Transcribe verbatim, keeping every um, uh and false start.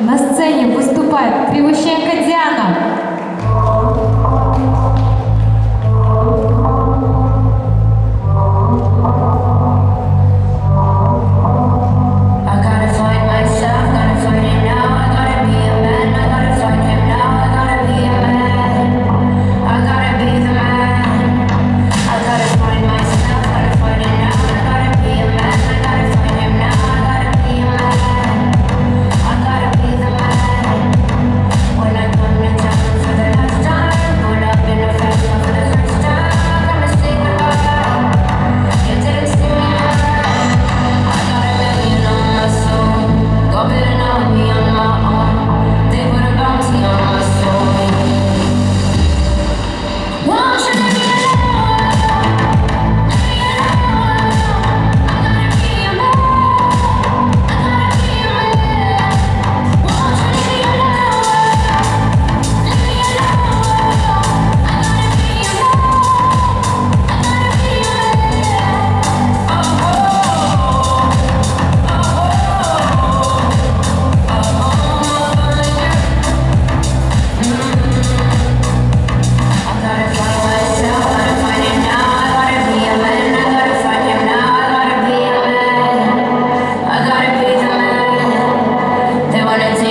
На сцене выступает Кривущенко Диана. Let's